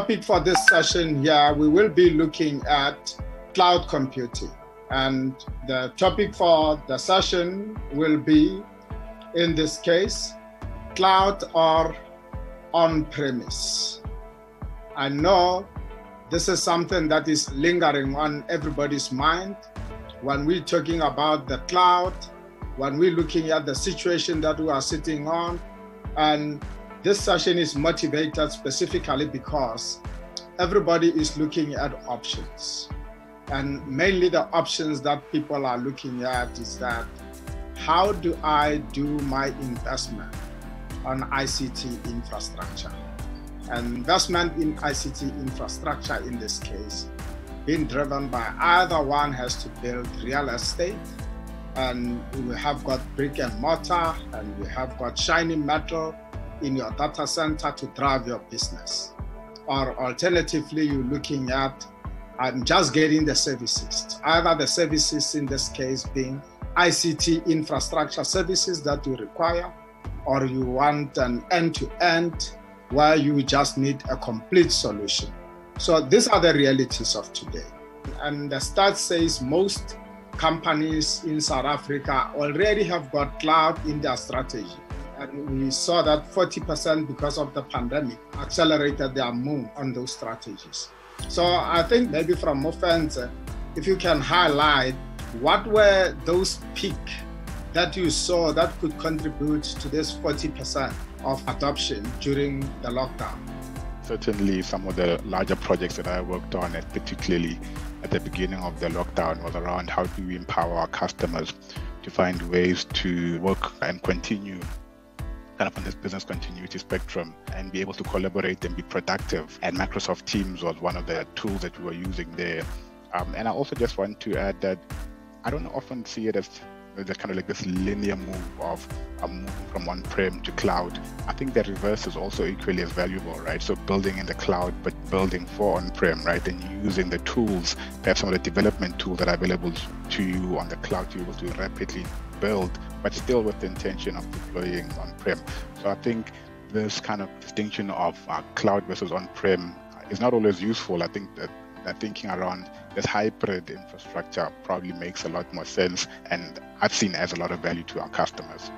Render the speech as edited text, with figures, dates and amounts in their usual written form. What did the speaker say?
topic for this session here, we will be looking at cloud computing. And the topic for the session will be, in this case, cloud or on-premise. I know this is something that is lingering on everybody's mind. When we're talking about the cloud, when we're looking at the situation that we are sitting on, and this session is motivated specifically because everybody is looking at options. And mainly the options that people are looking at is that, how do I do my investment on ICT infrastructure? And investment in ICT infrastructure in this case, being driven by either one has to build real estate, and we have got brick and mortar, and we have got shiny metal in your data center to drive your business. Or alternatively, you're looking at just getting the services, either the services in this case being ICT infrastructure services that you require, or you want an end-to-end where you just need a complete solution. So these are the realities of today. And the stat says most companies in South Africa already have got cloud in their strategy. And we saw that 40% because of the pandemic accelerated their move on those strategies. So I think maybe from Ofentse, if you can highlight what were those peaks that you saw that could contribute to this 40% of adoption during the lockdown? Certainly some of the larger projects that I worked on, particularly at the beginning of the lockdown, was around how do we empower our customers to find ways to work and continue kind of on this business continuity spectrum and be able to collaborate and be productive. And Microsoft Teams was one of the tools that we were using there. And I also just want to add that I don't often see it as kind of like this linear move of moving from on-prem to cloud. I think that reverse is also equally as valuable, right? So building in the cloud, but building for on-prem, right? And using the tools, perhaps some of the development tools that are available to you on the cloud to be able to rapidly build, but still with the intention of deploying on-prem. So I think this kind of distinction of cloud versus on-prem is not always useful. I think that thinking around this hybrid infrastructure probably makes a lot more sense, and I've seen it adds a lot of value to our customers.